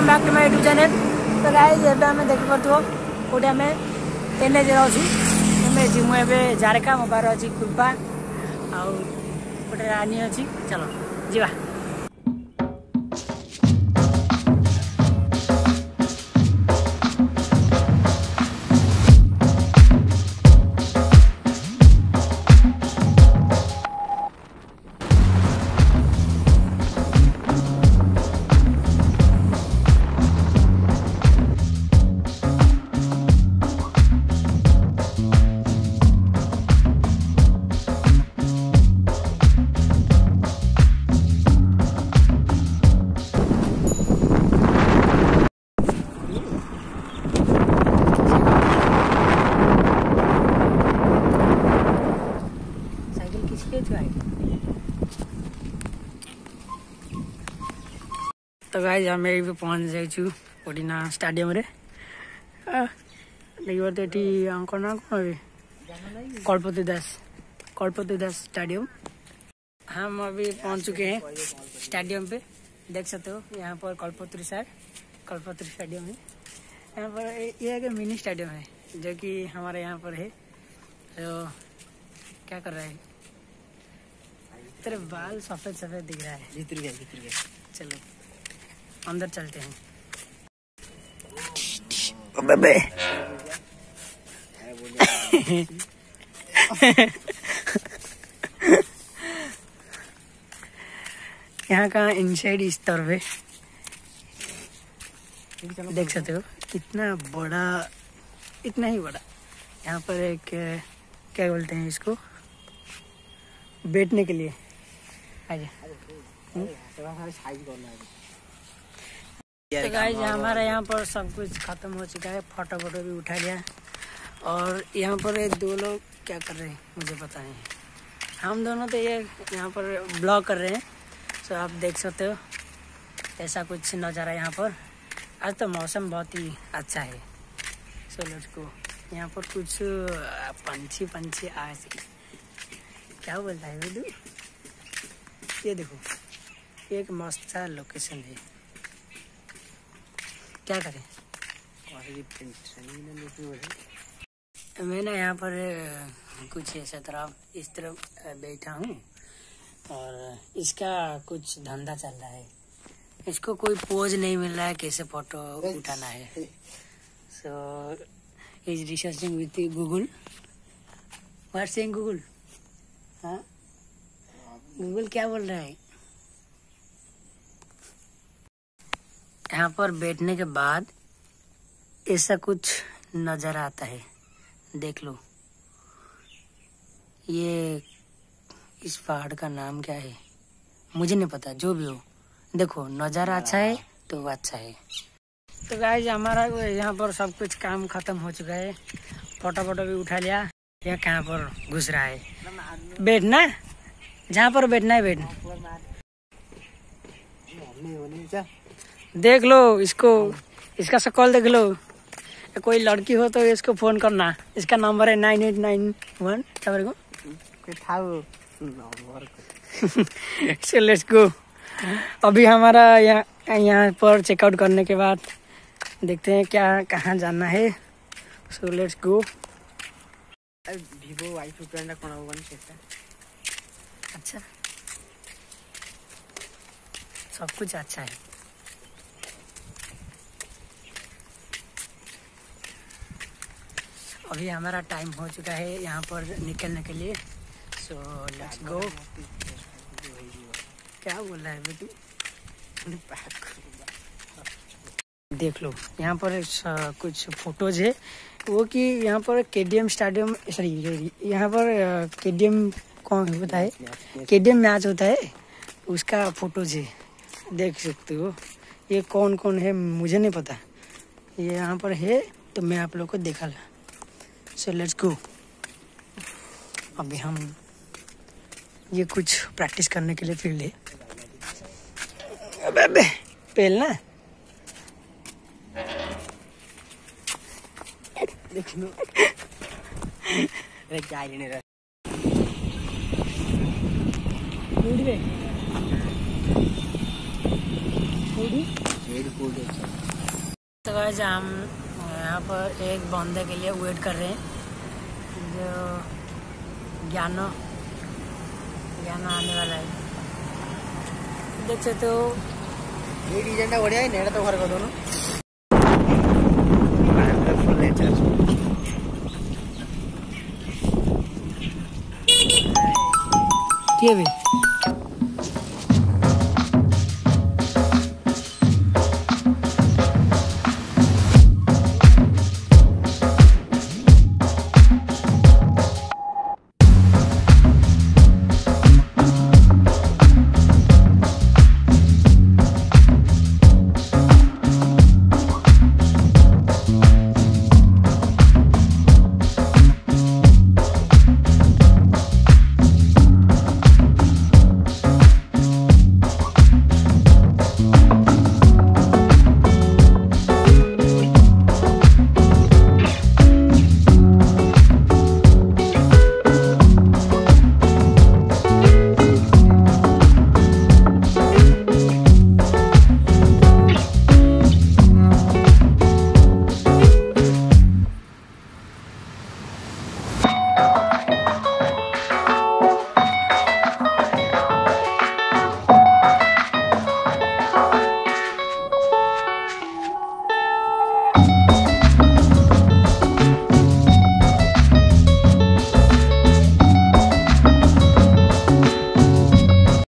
Welcome back to my YouTube channel. तो guys ये हमें देखि पड़ो गोटे आम चेन्नई अच्छी मुझे जारका मो बार अच्छी कुल्पा आउ गोटे रानी अच्छी चलो जीवा। तो गाइस आम ये पहुँच जाइए पड़ीना स्टाडियम देखते ना कौन कल्पति दास स्टाडियम। हम अभी पहुँच चुके हैं स्टाडियम पे, देख सकते हो यहाँ पर कल्पति स्टाडियम है। यहाँ पर ये एक मिनी स्टाडियम है जो कि हमारे यहाँ पर है। तो क्या कर रहा है, तेरे बाल सफ़ेद सफ़ेद दिख रहा है। भीतर गए चलो अंदर चलते हैं। अबे यहाँ का इनसाइड इस तरफ है, देख सकते हो कितना बड़ा, इतना ही बड़ा। यहाँ पर एक क्या बोलते हैं इसको, बैठने के लिए। तो गाइस हमारा यहाँ पर सब कुछ खत्म हो चुका है, फोटो भी उठा गया। और यहाँ पर ये दो लोग क्या कर रहे हैं मुझे पता नहीं, हम दोनों तो ये यहाँ पर ब्लॉग कर रहे हैं। तो आप देख सकते हो ऐसा कुछ नज़ारा यहाँ पर। आज तो मौसम बहुत ही अच्छा है। सो लड़को यहाँ पर कुछ पंछी आज क्या बोलता है वो, ये देखो एक मस्त सा लोकेशन है। क्या करें, मैं ना यहाँ पर कुछ ऐसा तरफ इस तरफ बैठा हूँ और इसका कुछ धंधा चल रहा है। इसको कोई पोज नहीं मिल रहा है कैसे फोटो उठाना है। So is researching with Google, what's in Google. हाँ गूगल क्या बोल रहा है। यहाँ पर बैठने के बाद ऐसा कुछ नजर आता है, देख लो। ये इस पहाड़ का नाम क्या है मुझे नहीं पता, जो भी हो देखो नज़ारा अच्छा है तो अच्छा है। तो गाइस हमारा यहाँ पर सब कुछ काम खत्म हो चुका है, फोटो भी उठा लिया। यह कहाँ पर घुस रहा है, बैठना जहाँ पर बैठना है बैठना। देख लो इसको, इसका शक्ल देख लो। कोई लड़की हो तो इसको फोन करना, इसका नंबर है 9891 को। अभी हमारा यहाँ पर चेकआउट करने के बाद देखते हैं क्या कहाँ जाना है। So let's go. Vivo Y friend कौन, अच्छा सब कुछ अच्छा है। अभी हमारा टाइम हो चुका है यहाँ पर निकलने के लिए। So let's go. क्या बोल रहा है बेटी, देख लो यहाँ पर कुछ फोटोज है वो कि यहाँ पर केडीएम स्टेडियम, सॉरी यहाँ पर केडीएम कौन होता है, केडीएम मैच होता है उसका फोटोज है, देख सकते हो। ये कौन कौन है मुझे नहीं पता, ये यहाँ पर है तो मैं आप लोग को देखा ला। सो लेट्स गो। अभी हम ये कुछ प्रैक्टिस करने के लिए फील्ड है। अबे पहलना देखो रे क्या लेने रे दूर रे। तो गाइस हम यहाँ पर एक बंदे के लिए वेट कर रहे हैं जो ज्ञान आने वाला है। देख सकते हो ये डिजाइन ना बढ़िया है, नेड़ा तो घर का दोनों ठीक है।